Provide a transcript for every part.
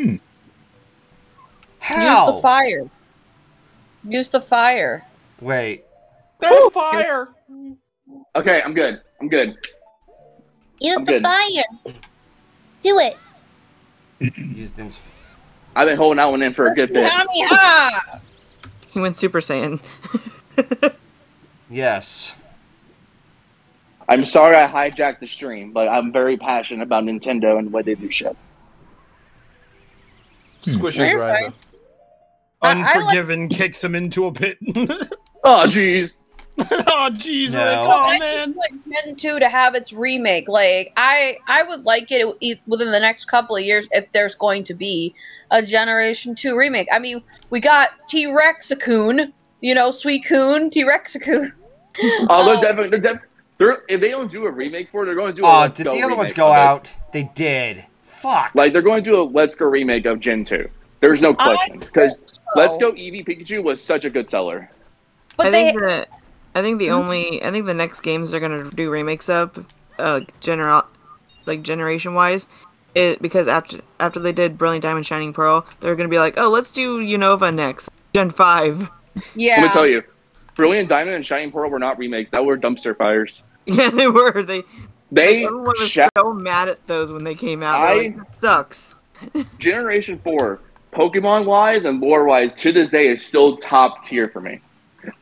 Hmm. How? Use the fire. Use the fire. Wait. There's fire! Okay, I'm good. I'm good. Use the fire. Do it. I've been holding that one in for a good bit. He went Super Saiyan. Yes. I'm sorry I hijacked the stream, but I'm very passionate about Nintendo and what they do shit. Squishes Ryder. Unforgiven kicks him into a pit. Oh, jeez. Oh, jeez. No. Like, oh, man. I would like Gen 2 to have its remake. Like, I would like it within the next couple of years if there's going to be a Generation 2 remake. I mean, we got T-Rex-a-coon, you know, Suicune, T-Rex-a-coon. Oh, if they don't do a remake for it, they're going to do a Let's Go remake. Oh, did the other ones go out? They did. Fuck. Like, they're going to do a Let's Go remake of Gen 2. There's no question. Because Let's Go Eevee Pikachu was such a good seller. But I think the next games they're gonna do remakes of, generation wise, because after they did Brilliant Diamond, Shining Pearl, they're gonna be like, oh, let's do Unova next, Gen 5. Yeah. Let me tell you, Brilliant Diamond and Shining Pearl were not remakes; that were dumpster fires. Yeah, they were. They everyone was so mad at those when they came out. Like, that sucks. Generation 4, Pokemon wise and lore wise, to this day is still top tier for me.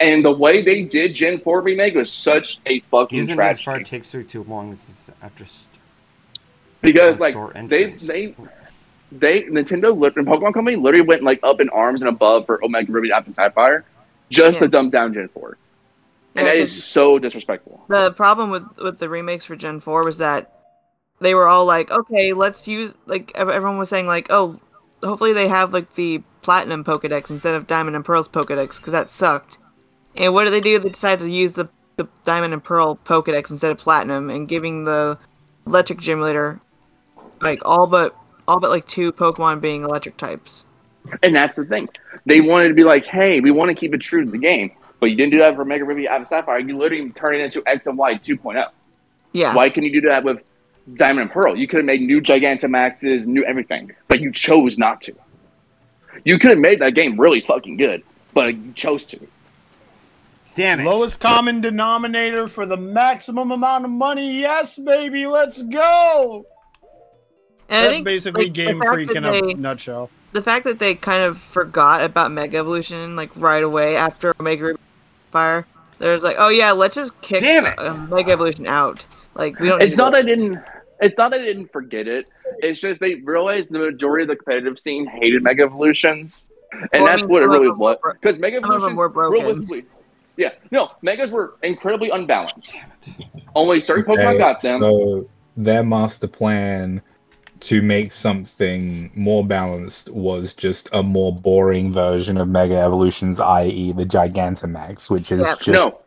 And the way they did Gen 4 remake was such a fucking tragedy. Far takes too long after because like they Nintendo and Pokemon Company literally went like up in arms and above for Omega Ruby, Alpha Sapphire, just to dump down Gen 4, and that is so disrespectful. The problem with the remakes for Gen 4 was that they were all like, okay, let's use like everyone was saying like, oh, hopefully they have like the Platinum Pokédex instead of Diamond and Pearl's Pokédex because that sucked. And what do? They decide to use the Diamond and Pearl Pokédex instead of Platinum, and giving the Electric Gymulator like all but like 2 Pokemon being Electric types. And that's the thing. They wanted to be like, hey, we want to keep it true to the game, but you didn't do that for Mega Ruby, Alpha Sapphire. You literally turned it into X and Y 2.0. Yeah. Why can you do that with Diamond and Pearl? You could have made new Gigantamaxes, new everything, but you chose not to. You could have made that game really fucking good, but you chose to. Damn it. Lowest common denominator for the maximum amount of money. Yes, baby, let's go. And that's basically like, Game Freak in a nutshell. The fact that they kind of forgot about Mega Evolution like right away after Omega Ruby Fire, there's like, oh yeah, let's just kick Mega Evolution out. Like we don't. It's not that I didn't forget it. It's just they realized the majority of the competitive scene hated Mega Evolutions, and that's what it really was. Because Mega Evolutions were broken. Yeah, no, Megas were incredibly unbalanced. Only certain Pokemon got them. So their master plan to make something more balanced was just a more boring version of Mega Evolutions, i.e., the Gigantamax, which is big. So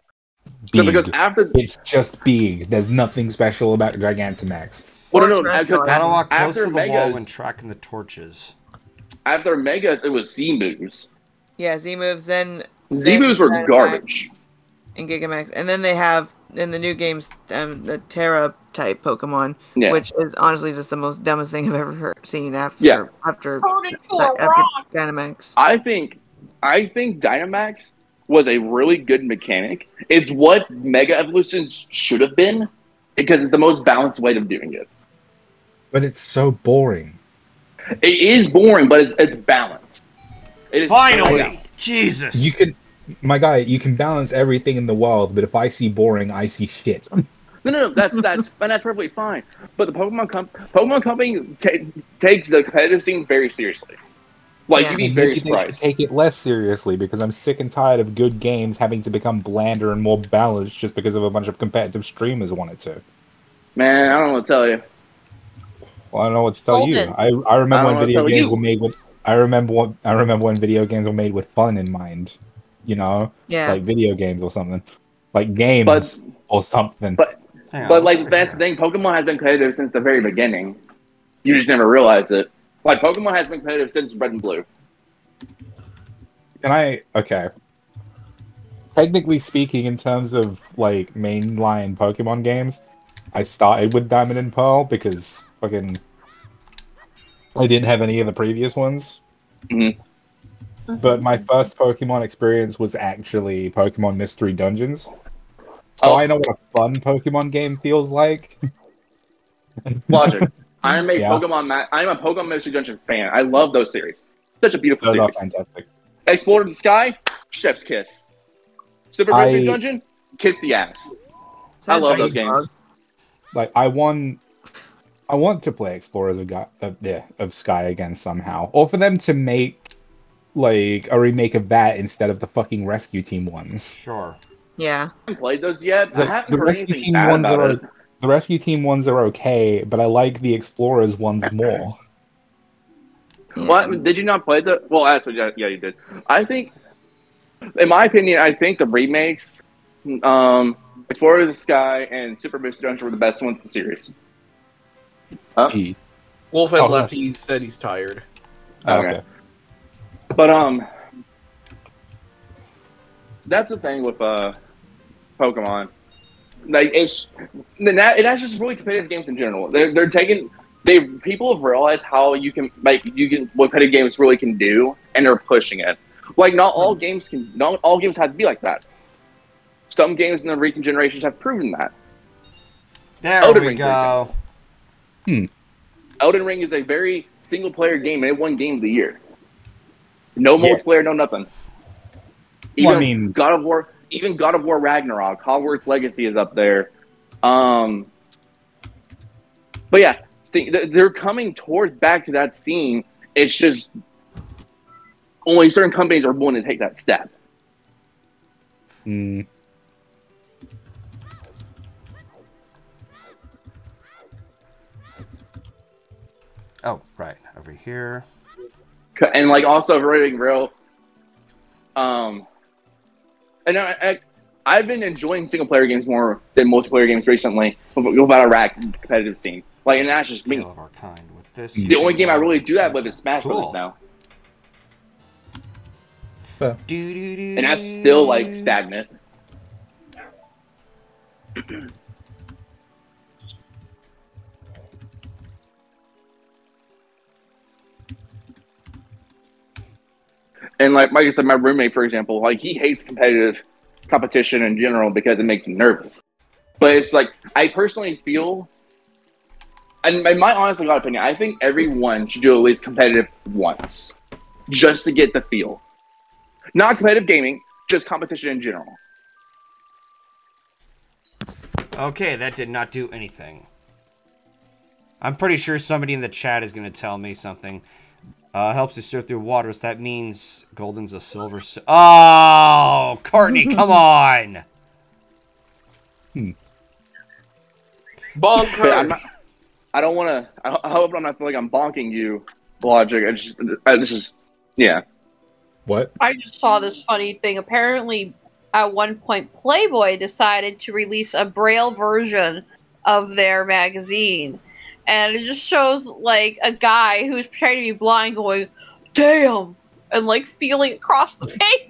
because it's just big. There's nothing special about Gigantamax. Well, no, because gotta walk close to the wall when tracking the torches. After Megas, it was Z-moves. Yeah, Z-moves. Then Z-moves were garbage. And Gigantamax, and then they have in the new games the Terra-type Pokemon, which is honestly just the most dumbest thing I've ever seen. After Dynamax, I think Dynamax was a really good mechanic. It's what Mega Evolutions should have been, because it's the most balanced way of doing it. But it's so boring. It is boring, but it's balanced. It is finally balanced. Jesus. You can, my guy, you can balance everything in the world, but if I see boring, I see shit. No, that's perfectly fine. But the Pokemon Company takes the competitive scene very seriously. Like, you'd be very surprised. They should take it less seriously, because I'm sick and tired of good games having to become blander and more balanced just because of a bunch of competitive streamers wanted to. Man, I don't know what to tell you. Well, I don't know what to tell you. I remember when video games were made with fun in mind. You know? Yeah. Like video games or something. Like games or something. But like that's the thing, Pokemon has been competitive since the very beginning. You just never realized it. Like, Pokemon has been competitive since Red and Blue. Technically speaking, in terms of, like, mainline Pokemon games, I started with Diamond and Pearl because fucking I didn't have any of the previous ones. Mm-hmm. But my first Pokemon experience was actually Pokemon Mystery Dungeons. So I know what a fun Pokemon game feels like. Logic. I'm a Pokemon Mystery Dungeon fan. I love those series. Such a beautiful series. Fantastic. Explorers of the Sky, chef's kiss. Super Mystery Dungeon, kiss the ass. I love those games. Like I want to play Explorers of Sky again somehow, or for them to make like a remake of that instead of the fucking Rescue Team ones. Sure. Yeah. I haven't played those yet. Like, I haven't heard anything bad about it. The Rescue Team ones are okay, but I like the Explorers ones more. What? Did you not play the... Well, actually, yeah, you did. I think... In my opinion, I think the remakes... Explorers of the Sky and Super Mystery Dungeon were the best ones in the series. Wolf had left. He said he's tired. Okay. But, that's the thing with, Pokemon. Like it's just really competitive games in general. They're taking people have realized how you can what competitive games really can do, and they're pushing it. Like not all games have to be like that. Some games in the recent generations have proven that. There Elden we Ring, go. Elden Ring is a very single player game, and it won Game of the Year. No multiplayer, no nothing. Even God of War. Even God of War Ragnarok, Hogwarts Legacy is up there. But yeah, they're coming back to that scene. It's just only certain companies are willing to take that step. Mm. Oh, right. Over here. And like also really real... And I've been enjoying single-player games more than multiplayer games recently about Iraq competitive scene. Like, and that's just me. Of our kind with this the only game I really do that with is Smash Bros. Now. And that's still, like, stagnant. And like I said, my roommate, for example, like he hates competition in general because it makes him nervous. But it's like I personally feel, and in my honest opinion, I think everyone should do at least competitive once, just to get the feel. Not competitive gaming, just competition in general. Okay, that did not do anything. I'm pretty sure somebody in the chat is going to tell me something. Helps you stir through waters. That means Golden's a silver. Oh, Courtney, come on! Bonker. I don't want to. I hope I'm not feeling like I'm bonking you, Logic. This is, yeah. What? I just saw this funny thing. Apparently, at one point, Playboy decided to release a Braille version of their magazine. And it just shows, like, a guy who's trying to be blind going, damn! And, like, feeling across the page.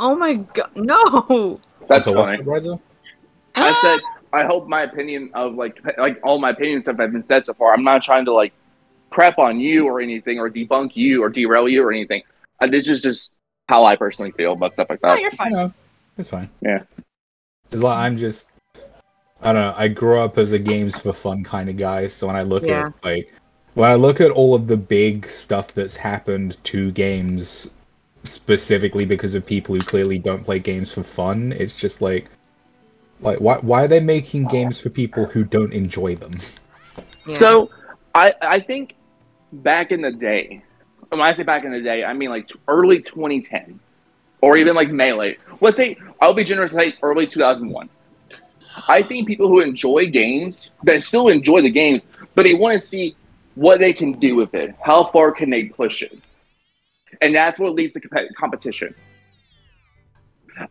Oh my god, no! That's funny. I said, I hope my opinion of, like all my opinions have been said so far. I'm not trying to, like, prep on you or anything, or debunk you, or derail you or anything. This is just how I personally feel about stuff like that. No, you're fine. No, it's fine. Yeah. It's like, I'm just... I don't know, I grew up as a games for fun kind of guy, so when I look at, like, when I look at all of the big stuff that's happened to games, specifically because of people who clearly don't play games for fun, it's just like, why are they making games for people who don't enjoy them? Yeah. So, I think back in the day, when I say back in the day, I mean, like, early 2010, or even, like, Melee. Let's say, I'll be generous and say early 2001. I think people who enjoy games, that still enjoy the games, but they want to see what they can do with it. How far can they push it? And that's what leads to competition.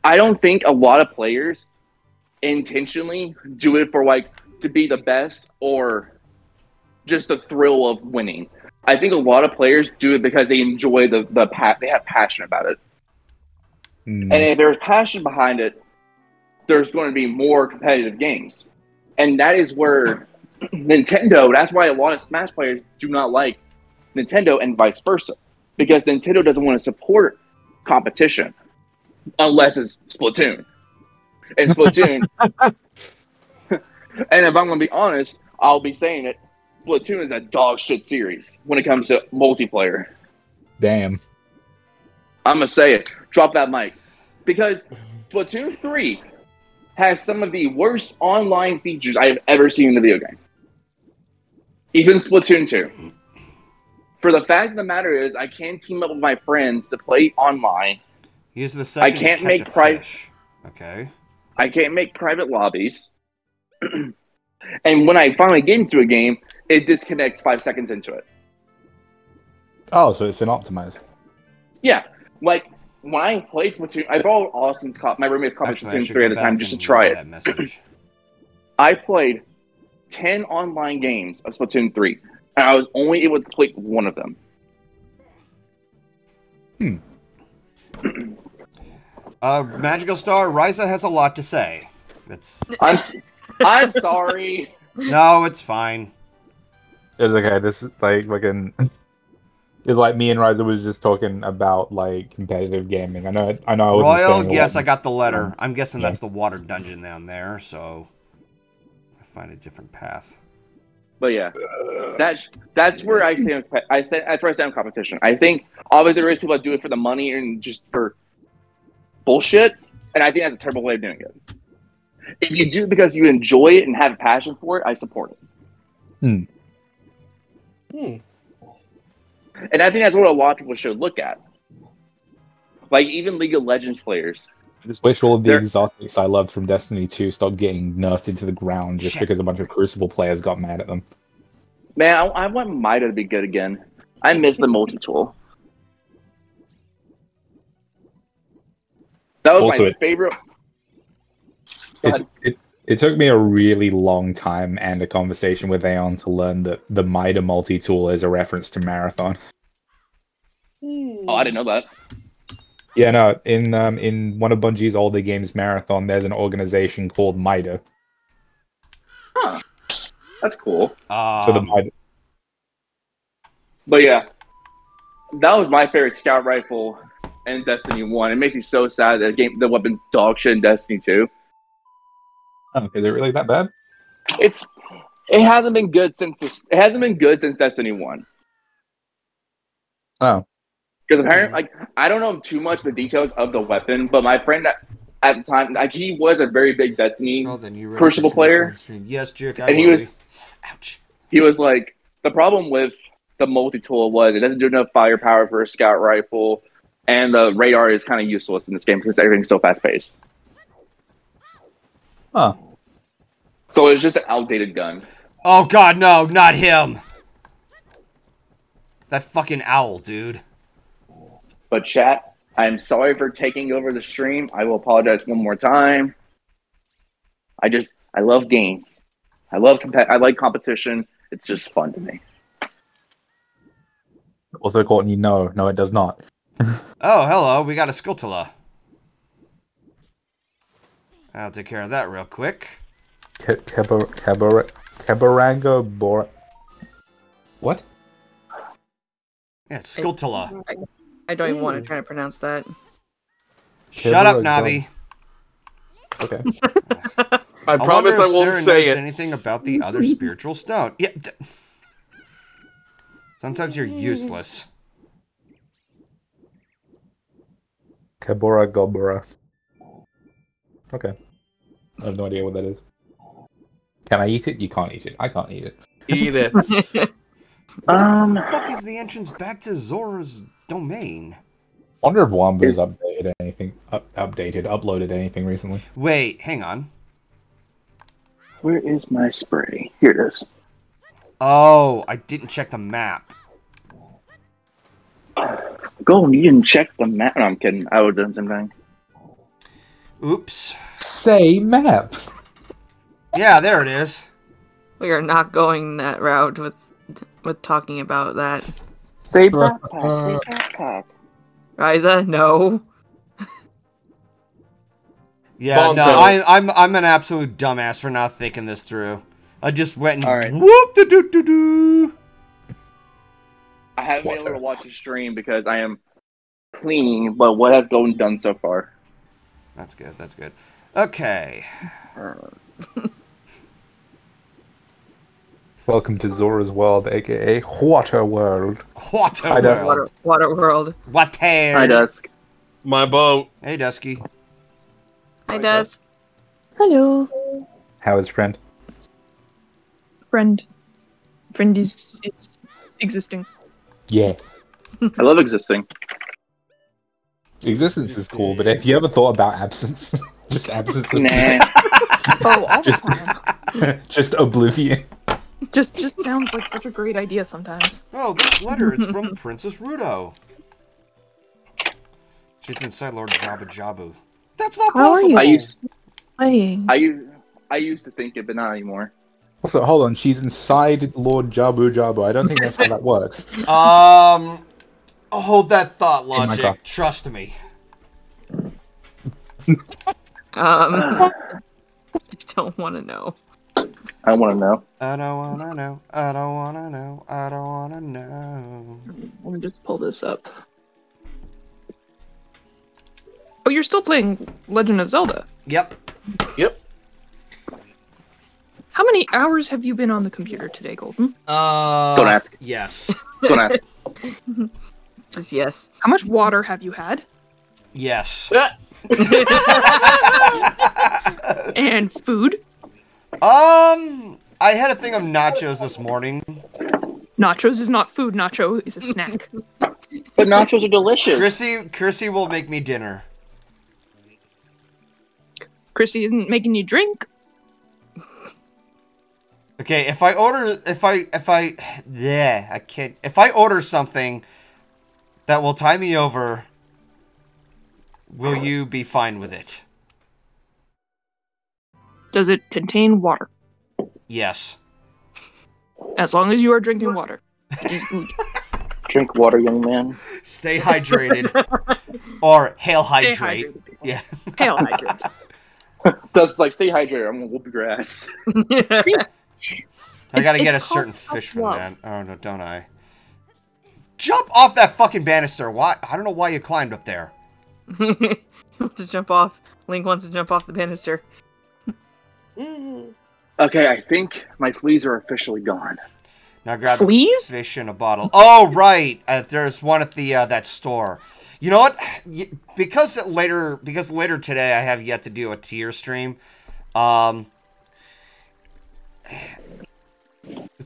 I don't think a lot of players intentionally do it for, like, to be the best or just the thrill of winning. I think a lot of players do it because they enjoy they have passion about it. Mm. And if there's passion behind it, there's going to be more competitive games. And that is where Nintendo, that's why a lot of Smash players do not like Nintendo and vice versa, because Nintendo doesn't want to support competition unless it's Splatoon. And Splatoon, and if I'm going to be honest, I'll be saying it, Splatoon is a dog shit series when it comes to multiplayer. Damn. I'm going to say it. Drop that mic. Because Splatoon 3 has some of the worst online features I have ever seen in a video game. Even Splatoon 2. For the fact of the matter is, I can't team up with my friends to play online. Use the second. I can't make private. Okay. I can't make private lobbies. And when I finally get into a game, it disconnects 5 seconds into it. Oh, so it's an optimized. Yeah. Like, when I played Splatoon, I borrowed Austin's copy, my roommate's copy of Splatoon 3 at the time just to try it. I played 10 online games of Splatoon 3, and I was only able to complete one of them. Hmm. Magical Star, Ryza has a lot to say. That's... I'm sorry. No, it's fine. It's okay. This is like fucking. It's like me and Ryza was just talking about like competitive gaming. I know. Royal, yes, I got the letter. I'm guessing that's the water dungeon down there. So I find a different path. But yeah, that's where I say that's where I stand on competition. I think obviously there is people that do it for the money and just for bullshit, and I think that's a terrible way of doing it. If you do it because you enjoy it and have a passion for it, I support it. Hmm. Hmm. And I think that's what a lot of people should look at. Like, even League of Legends players. I just wish all of the exotics I loved from Destiny 2 stopped getting nerfed into the ground just because a bunch of Crucible players got mad at them. Man, I want Mida to be good again. I miss the multi-tool. That was my favorite... It took me a really long time and a conversation with Aeon to learn that the Mida Multi-Tool is a reference to Marathon. Oh, I didn't know that. Yeah, no. In one of Bungie's older games, Marathon, there's an organization called Mida. Huh. That's cool. So the Mida. But yeah, that was my favorite scout rifle in Destiny 1. It makes me so sad that the weapon's dog shit in Destiny 2. Oh, is it really that bad? It hasn't been good since Destiny 1. Oh, because apparently, like, I don't know too much the details of the weapon, but my friend at the time, like, he was a very big Destiny Crucible player. Yes, Jerk. And he was, ouch. He was like, the problem with the multi-tool was it doesn't do enough firepower for a scout rifle, and the radar is kind of useless in this game because everything's so fast paced. Huh. So it's just an outdated gun. Oh god, no, not him! That fucking owl, dude. But chat, I'm sorry for taking over the stream. I will apologize one more time. I love games. I like competition. It's just fun to me. Also, Courtney, no, it does not. Oh, hello, we got a Skulltula. I'll take care of that real quick. Kaepora Gaebora. What? Yeah, it's Skulltula. I don't even want to try to pronounce that. Shut up, Navi. Okay. I promise I won't say it. Anything about the other spiritual stone? Yeah. Sometimes you're useless. Kaepora Gaebora. Okay. I have no idea what that is. Can I eat it? You can't eat it. I can't eat it. Eat it. What the fuck is the entrance back to Zora's domain? I wonder if Wamba's uploaded anything recently. Wait, hang on. Where is my spray? Here it is. Oh, I didn't check the map. Go, you didn't check the map. No, I'm kidding. I would have done something. Oops. Say map. Yeah, there it is. We are not going that route with talking about that. Say backpack. Say backpack. Ryza, no. Yeah, Bomb no. I'm an absolute dumbass for not thinking this through. I just went and whoop the doo doo doo. haven't been able to watch the stream because I am cleaning, but what has Golden done so far? That's good, that's good. Okay. Welcome to Zora's World, aka Water World. Water World. Water World. Water. Hi, Dusk. My boat. Hey, Dusky. Hi, Dusk. Hello. How is friend? Friend is existing. Yeah. I love existing. Existence is cool, but have you ever thought about absence? Just absence of... Nah. Oh, just oblivion. Just sounds like such a great idea sometimes. Oh, this letter is from Princess Rudo. She's inside Lord Jabu-Jabu. That's not possible. I used to think it, but not anymore. Also, hold on. She's inside Lord Jabu-Jabu. I don't think that's how that works. Hold that thought, Logic. Oh, trust me. I don't want to know. I want to know. I don't want to know. I don't want to know. I don't want to know. Let me just pull this up. Oh, you're still playing Legend of Zelda. Yep. Yep. How many hours have you been on the computer today, Golden? Don't ask. Yes. Don't ask. Just yes. How much water have you had? Yes. And food? I had a thing of nachos this morning. Nachos is not food. Nacho is a snack. But nachos are delicious. Chrissy will make me dinner. Chrissy isn't making you drink. Okay, if I order something that will tie me over, will you be fine with it? Does it contain water? Yes. As long as you are drinking water. Drink water, young man. Stay hydrated. Or hail hydrate. Yeah. Hail hydrate. Does like stay hydrated, I'm gonna whoop grass. Yeah. I gotta get a certain fish from that. I don't know, don't I? Jump off that fucking banister! Why? I don't know why you climbed up there. To jump off. Link wants to jump off the banister. Okay, I think my fleas are officially gone. Now grab a fish in a bottle. Oh, right! There's one at the that store. You know what? Because later today I have yet to do a tier stream. Let's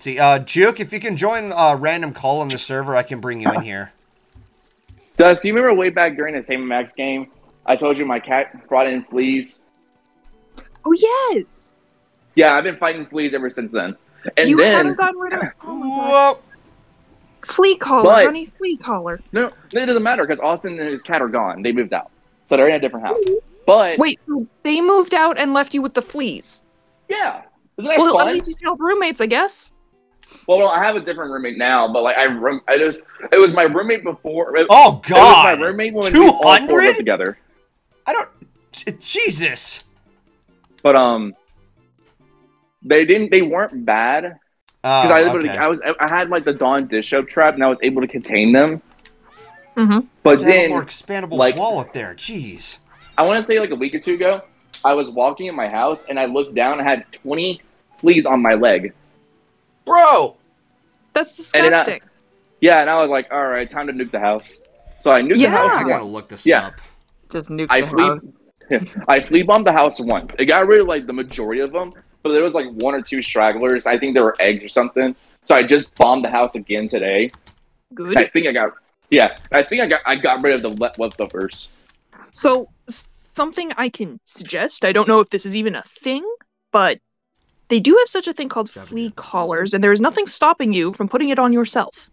see, Juke, if you can join random call on the server, I can bring you in here. Dust, you remember way back during the Tame Max game, I told you my cat brought in fleas? Oh, yes! Yeah, I've been fighting fleas ever since then. And you haven't gotten rid of it? Oh, my God. Flea collar, honey, flea collar. No, it doesn't matter, because Austin and his cat are gone. They moved out. So they're in a different house. But... Wait, so they moved out and left you with the fleas? Yeah. Isn't that fun? At least you still have roommates, I guess. Well, I have a different roommate now, but like it was my roommate before. Oh God! It was my roommate when we all four lived together. I don't. Jesus. But they didn't. They weren't bad. Because I had like the Dawn Disho trap, and I was able to contain them. Mm-hmm. But then, more expandable like, wall up there. Jeez. I want to say like a week or two ago. I was walking in my house, and I looked down, and I had 20 fleas on my leg. Bro! That's disgusting. And I was like, all right, time to nuke the house. So I nuked the house again. I gotta look this up. Just nuke the house. I flea bombed the house once. It got rid of, like, the majority of them, but there was, like, one or two stragglers. I think there were eggs or something. So I just bombed the house again today. Good. I think I got... Yeah, I think I got rid of the leftovers. So... Something I can suggest, I don't know if this is even a thing, but they do have such a thing called flea collars, and there is nothing stopping you from putting it on yourself.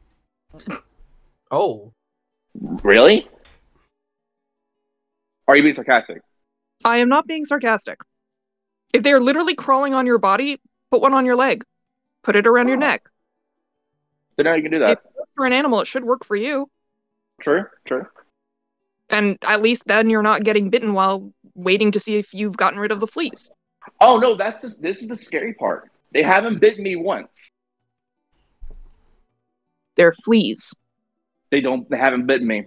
Oh. Really? Are you being sarcastic? I am not being sarcastic. If they are literally crawling on your body, put one on your leg. Put it around your neck. Then now you can do that. If it works for an animal, it should work for you. True, true. And at least then you're not getting bitten while waiting to see if you've gotten rid of the fleas. Oh no, this is the scary part. They haven't bitten me once. They're fleas. They haven't bitten me.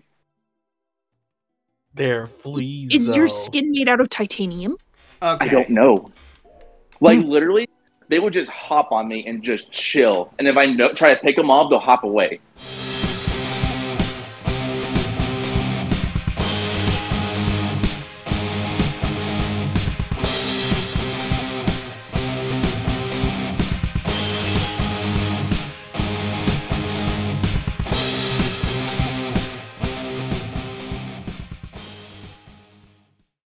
They're fleas. Is your skin made out of titanium? Okay. I don't know. Like literally, they will just hop on me and just chill. And if I try to pick them off, they'll hop away.